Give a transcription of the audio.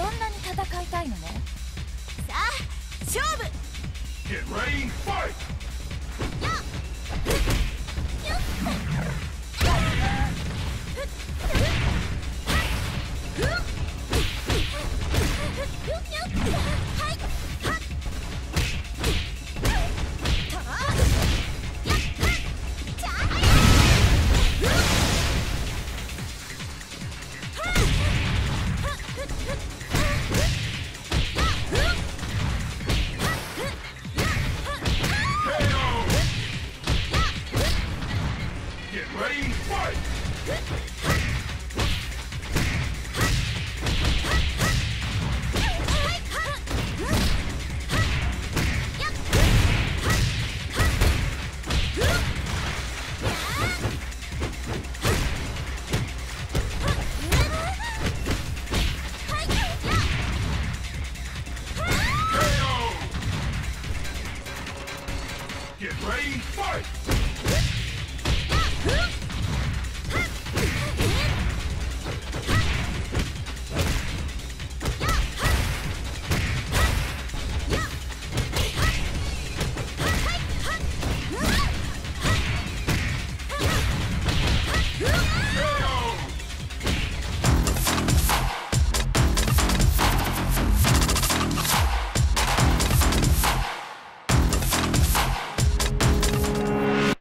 そんなに戦いたいのね。さあ勝負。 Get ready, fight! よっよっよっGet ready, fight!